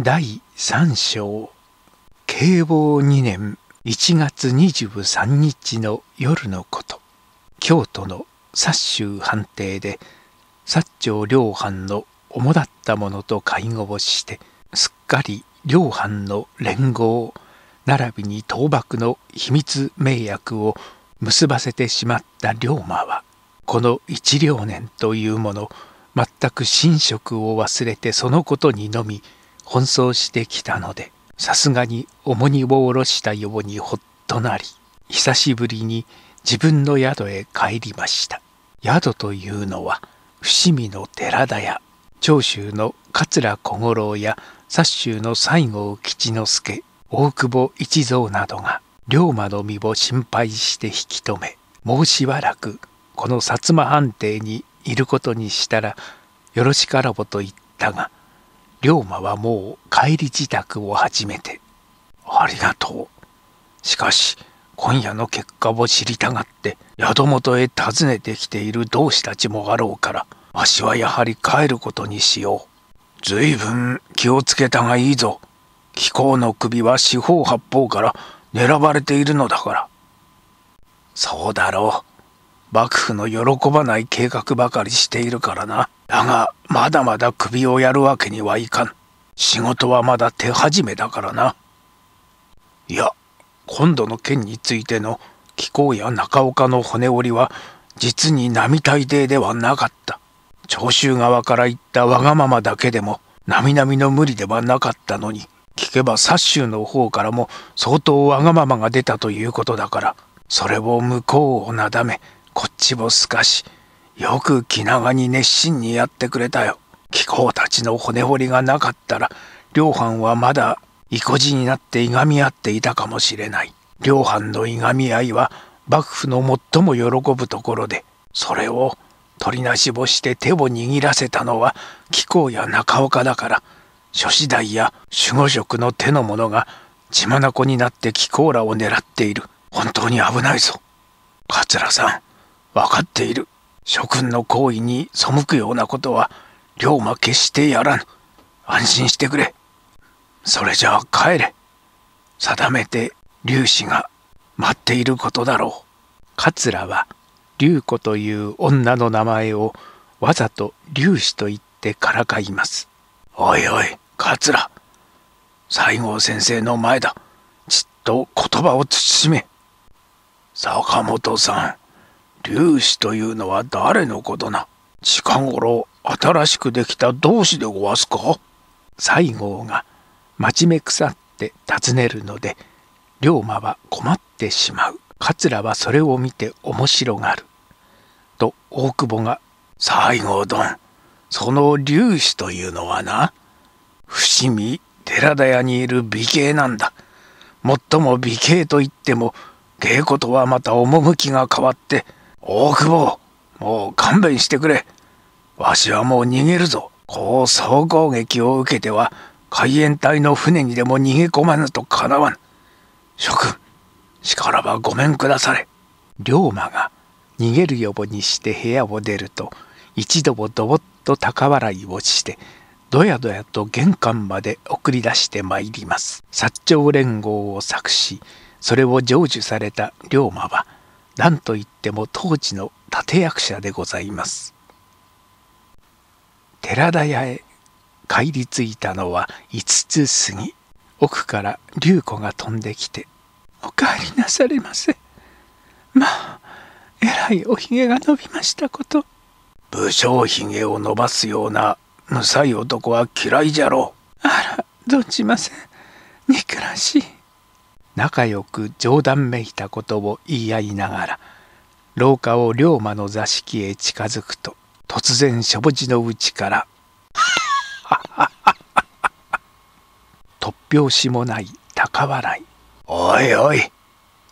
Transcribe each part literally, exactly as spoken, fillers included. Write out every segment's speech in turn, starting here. だいさん章慶応にねんいちがつにじゅうさんにちの夜のこと、京都の薩州藩邸で薩長両藩の主だった者と会合をして、すっかり両藩の連合並びに倒幕の秘密盟約を結ばせてしまった龍馬は、この一両年というもの全く寝食を忘れてそのことにのみ奔走してきたので、さすがに重荷を下ろしたようにほっとなり、久しぶりに自分の宿へ帰りました。宿というのは伏見の寺田や長州の桂小五郎や薩州の西郷吉之助、大久保一蔵などが龍馬の身を心配して引き止め、もうしばらくこの薩摩藩邸にいることにしたらよろしからぼと言ったが、龍馬はもう帰り支度を始めて「ありがとう。しかし今夜の結果を知りたがって宿元へ訪ねてきている同志たちもあろうから、わしはやはり帰ることにしよう。ずいぶん気をつけたがいいぞ。貴公の首は四方八方から狙われているのだから」。そうだろう。幕府の喜ばない計画ばかりしているからな。だがまだまだ首をやるわけにはいかん。仕事はまだ手始めだからな。いや、今度の件についての貴公や中岡の骨折りは実に並大抵ではなかった。長州側から言ったわがままだけでも並々の無理ではなかったのに、聞けば薩州の方からも相当わがままが出たということだから、それを向こうをなだめこっちをすかし、よく気長に熱心にやってくれたよ。貴公たちの骨彫りがなかったら両藩はまだ意固地になっていがみ合っていたかもしれない。両藩のいがみ合いは幕府の最も喜ぶところで、それを取りなしをして手を握らせたのは貴公や中岡だから、諸子代や守護職の手の者が血眼になって貴公らを狙っている。本当に危ないぞ。桂さん、分かっている。諸君の行為に背くようなことは龍馬決してやらぬ。安心してくれ。それじゃあ帰れ。定めて龍子が待っていることだろう。桂は龍子という女の名前をわざと龍子と言ってからかいます。おいおい桂、西郷先生の前だ。ちっと言葉を慎め。坂本さん、龍子というのは誰のことな。近頃新しくできた同志でごわすか。西郷が真面目腐って尋ねるので、龍馬は困ってしまう。桂はそれを見て面白がる。と大久保が、西郷殿、その龍子というのはな、伏見寺田屋にいる美形なんだ。もっとも美形といっても芸妓とはまた趣が変わって、大久保、もう勘弁してくれ。わしはもう逃げるぞ。こう総攻撃を受けては海援隊の船にでも逃げ込まぬとかなわん。諸君、しからばごめんくだされ。龍馬が逃げるようにして部屋を出ると、一度もどぼっと高笑いをしてどやどやと玄関まで送り出してまいります。薩長連合を作し、それを成就された龍馬は何といっても当時の立役者でございます。寺田屋へ帰り着いたのはいつつ過ぎ、奥から龍子が飛んできて「お帰りなされませ。まあえらいおひげが伸びましたこと。武将ひげを伸ばすようなむさい男は嫌いじゃろう。あら、存じません。憎らしい」。仲良く冗談めいたことを言い合いながら廊下を龍馬の座敷へ近づくと、突然しょぼじのうちから突拍子もない高笑い。おいおい、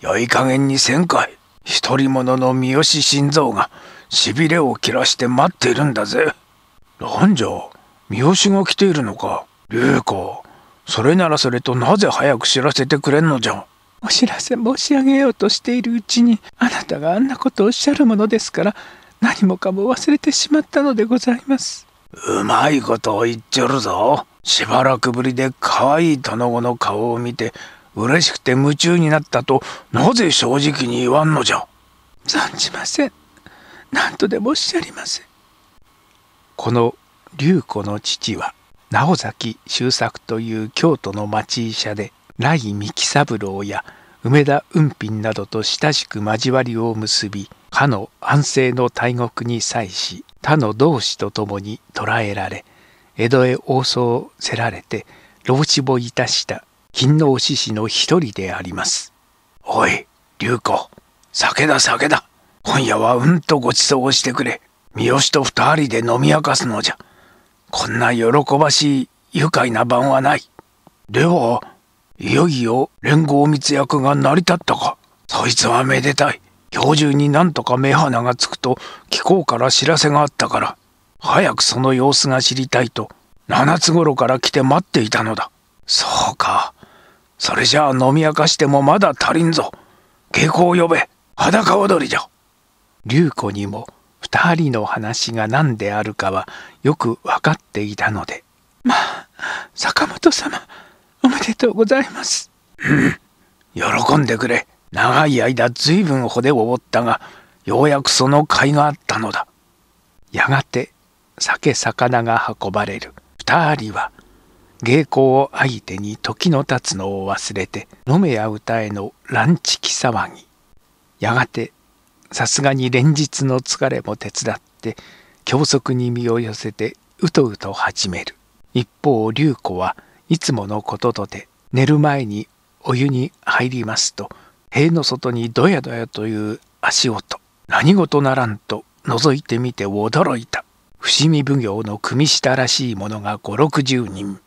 よい加減にせんかい。一人者の三好新蔵がしびれを切らして待っているんだぜ。なんじゃ、三好が来ているのか。龍子、それならそれとなぜ早く知らせてくれんのじゃ。お知らせ申し上げようとしているうちに、あなたがあんなことをおっしゃるものですから、何もかも忘れてしまったのでございます。うまいことを言っちょるぞ。しばらくぶりで可愛い卵の顔を見て嬉しくて夢中になったとなぜ正直に言わんのじゃ。存じません。何とでもおっしゃりません。この龍子の父は直崎周作という京都の町医者で、来三木三郎や梅田雲賓などと親しく交わりを結び、かの安政の大国に際し他の同志と共に捕らえられ、江戸へ押送せられて老死をいたした勤王志士の一人であります。おい龍子、酒だ酒だ、今夜はうんとごちそうをしてくれ。三好と二人で飲み明かすのじゃ。こんな喜ばしい愉快な晩はない。ではいよいよ連合密約が成り立ったか。そいつはめでたい。今日中になんとか目鼻がつくと貴公から知らせがあったから、早くその様子が知りたいと七つ頃から来て待っていたのだ。そうか、それじゃあ飲み明かしてもまだ足りんぞ。芸妓を呼べ、裸踊りじゃ。龍子にも二人の話が何であるかはよく分かっていたので、まあ坂本様おめでとうございます。うん、喜んでくれ。長い間ずいぶん骨を折ったが、ようやくその甲斐があったのだ。やがて酒魚が運ばれる。二人は芸妓を相手に時の経つのを忘れて、飲めや歌への乱痴気騒ぎ。やがてさすがに連日の疲れも手伝って教則に身を寄せてうとうと始める。一方龍子はいつものこととて寝る前にお湯に入りますと、塀の外にどやどやという足音。何事ならんと覗いてみて驚いた。伏見奉行の組下らしいものが五六十人、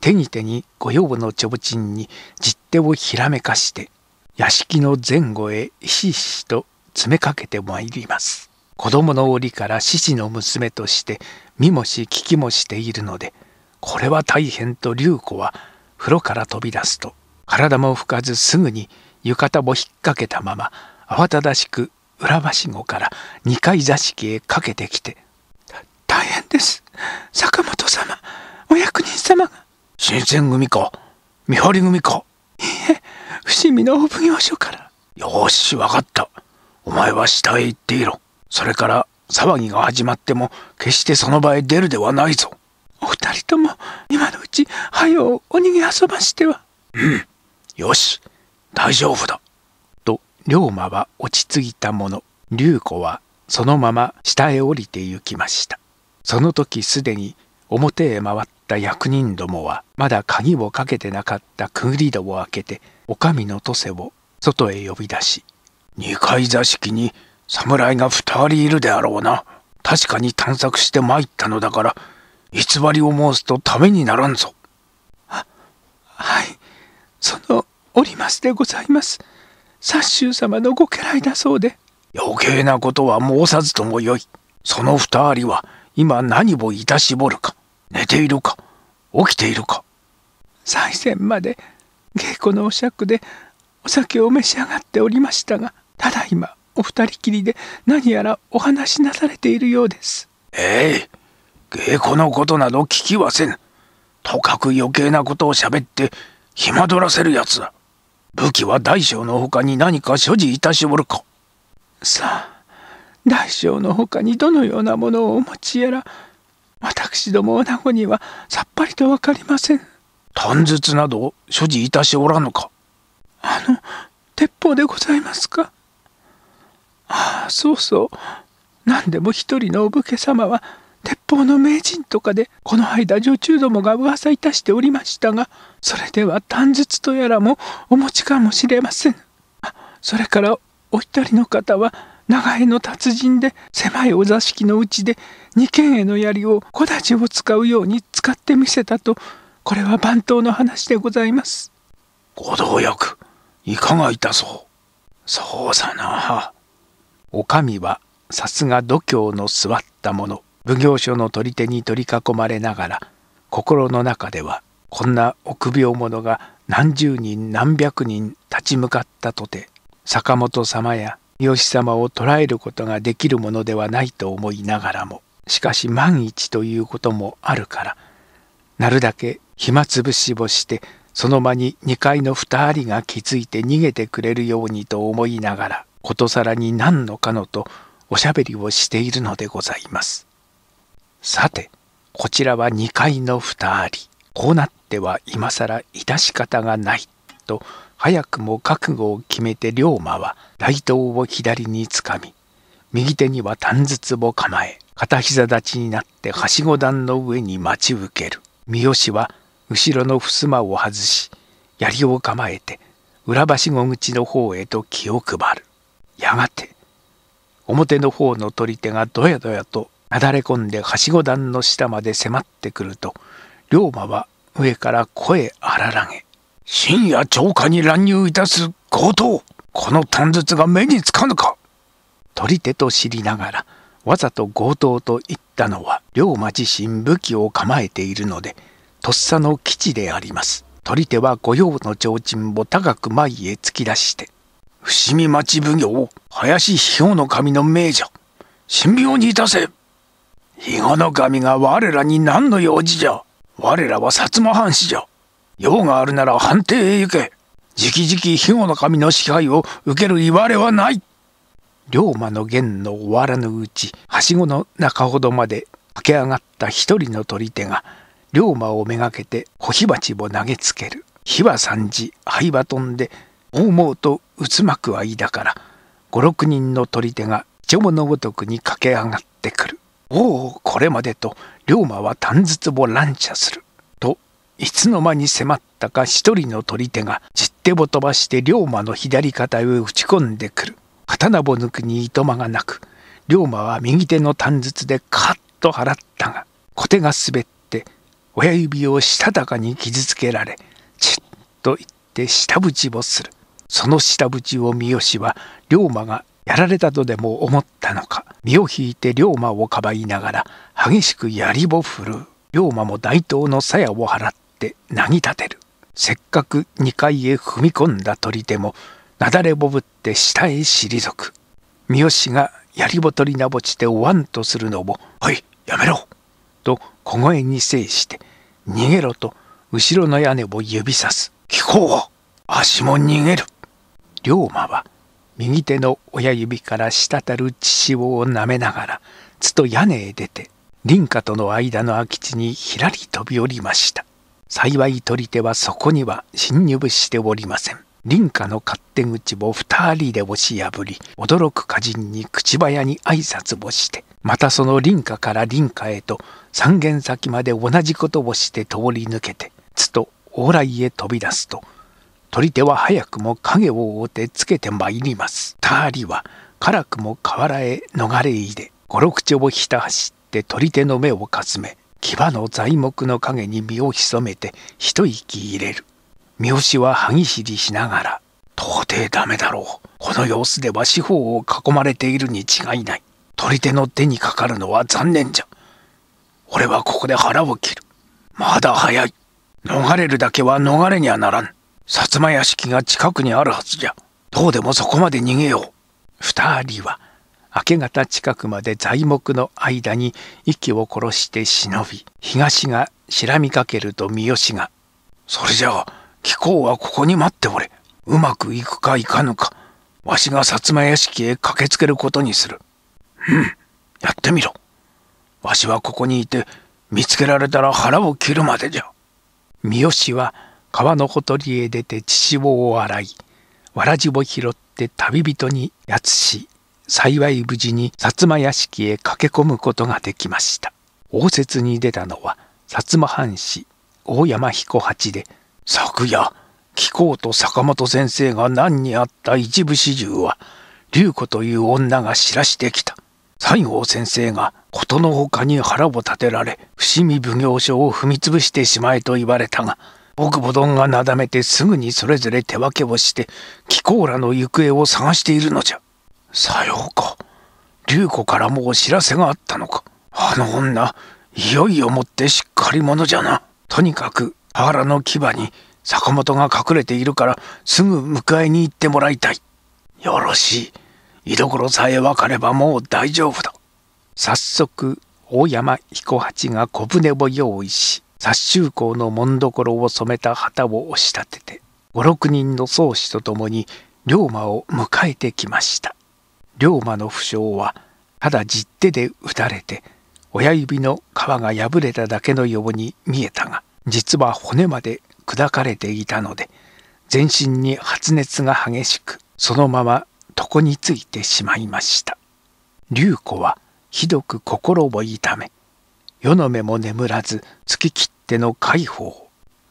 手に手に御用のちょぼちんに実手をひらめかして屋敷の前後へひしひしと詰めかけてまいります。子供の折から獅子の娘として見もし聞きもしているので、これは大変と龍子は風呂から飛び出すと、体も拭かずすぐに浴衣も引っ掛けたまま慌ただしく裏はしごからにかい座敷へかけてきて「大変です、坂本様、お役人様が。新選組か見張り組か。いいえ、伏見のお奉行所から。よし分かった、お前は下へ行っていろ。それから騒ぎが始まっても決してその場へ出るではないぞ。お二人とも今のうち早うお逃げ遊ばしては。うんよし大丈夫だ」と龍馬は落ち着いたもの。龍子はそのまま下へ降りて行きました。その時すでに表へ回った役人どもはまだ鍵をかけてなかったくぐり戸を開けて、お上の登勢を外へ呼び出し、にかい座敷に侍がふたりいるであろうな。確かに探索して参ったのだから偽りを申すとためにならんぞ。ははいそのおりますでございます。薩州様のご家来だそうで。余計なことは申さずともよい。その二人は今何をいたしぼるか。寝ているか起きているか。最前まで稽古のお酌でお酒を召し上がっておりましたが、ただ今お二人きりで何やらお話しなされているようです。ええ、稽古のことなど聞きはせぬ。とかく余計なことをしゃべって暇取らせるやつだ。武器は大将のほかに何か所持いたしおるか。さあ大将のほかにどのようなものをお持ちやら、私どもおなごにはさっぱりと分かりません。短筒など所持いたしおらぬか。あの鉄砲でございますか。ああそうそう、何でも一人のお武家様は鉄砲の名人とかで、この間女中どもが噂いたしておりましたが、それでは短筒とやらもお持ちかもしれません。あ、それからお一人の方は長江の達人で、狭いお座敷のうちで二間への槍を小太刀を使うように使ってみせたと、これは番頭の話でございます。ご同役いかがいたそう。そうさな。お上はさすが度胸の座ったもの。奉行所の取り手に取り囲まれながら、心の中ではこんな臆病者が何十人何百人立ち向かったとて、坂本様や三好様を捕らえることができるものではないと思いながらも、しかし万一ということもあるから、なるだけ暇つぶしをしてその間ににかいの二人が気づいて逃げてくれるようにと思いながらことさらに何のかのとおしゃべりをしているのでございます。さてこちらはにかいの二人、こうなっては今さら致し方がないと早くも覚悟を決めて龍馬は大刀を左につかみ右手には短筒を構え片膝立ちになってはしご段の上に待ち受ける。三好は後ろの襖を外し槍を構えて裏はしご口の方へと気を配る。やがて表の方の取り手がどやどやとなだれ込んではしご段の下まで迫ってくると龍馬は上から声荒らげ「深夜城下に乱入いたす強盗、この短筒が目につかぬか」取り手と知りながらわざと強盗と言ったのは龍馬自身武器を構えているのでとっさの基地であります。取り手は御用の提灯を高く前へ突き出して「伏見町奉行林肥後守の命じゃ、神妙にいたせ。肥後守が我らに何の用事じゃ。我らは薩摩藩士じゃ。用があるなら藩邸へ行け。じきじき肥後守の支配を受けるいわれはない」。龍馬の言の終わらぬうちはしごの中ほどまで駆け上がった一人の取り手が龍馬をめがけて小火鉢を投げつける。火は三時、灰は飛んでもうもうとうつまく間から五六人の取り手がいちょものごとくに駆け上がってくる。おお、これまでと龍馬は短筒を乱射するといつの間に迫ったか一人の取り手が十手を飛ばして龍馬の左肩へ打ち込んでくる。刀を抜くにいとまがなく龍馬は右手の短筒でカッと払ったが小手が滑って親指をしたたかに傷つけられチッといって舌打ちをする。その舌打ちを三好は龍馬がやられたとでも思ったのか身を引いて龍馬をかばいながら激しく槍を振るう。龍馬も大刀の鞘を払ってなぎ立てる。せっかくにかいへ踏み込んだ取り手もなだれぼぶって下へ退く。三好が槍を取りなぼちておわんとするのも「おいやめろ!」と小声に制して「逃げろ」と後ろの屋根を指さす。聞こう、足も逃げる。龍馬は右手の親指から滴る血潮をなめながらつと屋根へ出て林家との間の空き地にひらり飛び降りました。幸い取り手はそこには侵入しておりません。林家の勝手口を二人で押し破り驚く歌人に口早に挨拶をしてまたその林家から林家へと三軒先まで同じことをして通り抜けてつと往来へ飛び出すと取り手は早くも影を追ってつけてまいります。二人は辛くも河原へ逃れ入れ五六丁をひた走って取り手の目をかすめ牙の材木の影に身を潜めて一息入れる。三好は歯ぎしりしながら「到底ダメだろう。この様子では四方を囲まれているに違いない。取り手の手にかかるのは残念じゃ。俺はここで腹を切る。まだ早い。逃れるだけは逃れにはならん。薩摩屋敷が近くにあるはずじゃ。どうでもそこまで逃げよう」。二人は明け方近くまで材木の間に息を殺して忍び東がしらみかけると三好が「それじゃあ貴公はここに待っておれ。うまくいくかいかぬか、わしが薩摩屋敷へ駆けつけることにする。うん、やってみろ。わしはここにいて見つけられたら腹を切るまでじゃ」。三好は川のほとりへ出て血潮を洗いわらじを拾って旅人にやつし幸い無事に薩摩屋敷へ駆け込むことができました。応接に出たのは薩摩藩士大山彦八で昨夜貴公と坂本先生が難にあった一部始終は龍子という女が知らしてきた。西郷先生がことのほかに腹を立てられ伏見奉行所を踏みつぶしてしまえと言われたが奥母どんがなだめてすぐにそれぞれ手分けをして貴公らの行方を探しているのじゃ。さようか、龍子からもお知らせがあったのか。あの女いよいよもってしっかり者じゃな。とにかく田原の牙に坂本が隠れているからすぐ迎えに行ってもらいたい。よろしい。居所さえ分かればもう大丈夫だ。早速大山彦八が小舟を用意し殺州公の紋所を染めた旗を押し立てて、五六人の宗師と共に龍馬を迎えてきました。龍馬の負傷はただじってで打たれて、親指の皮が破れただけのように見えたが、実は骨まで砕かれていたので、全身に発熱が激しく、そのまま床についてしまいました。龍子はひどく心を痛め、夜の目も眠らず、月きっての介抱。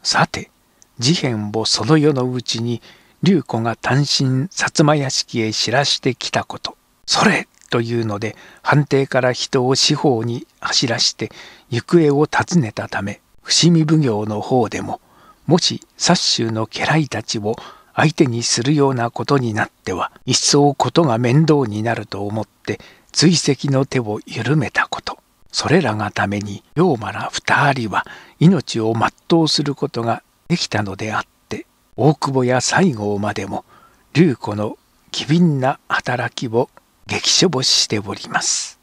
さて、事変をその夜のうちに、龍子が単身薩摩屋敷へ知らしてきたこと、それというので、藩邸から人を四方に走らして、行方を尋ねたため、伏見奉行の方でも、もし薩州の家来たちを相手にするようなことになっては、一層ことが面倒になると思って、追跡の手を緩めたこと。それらがために、龍馬ら二人は命を全うすることができたのであって、大久保や西郷までも、龍子の機敏な働きを激処母しております。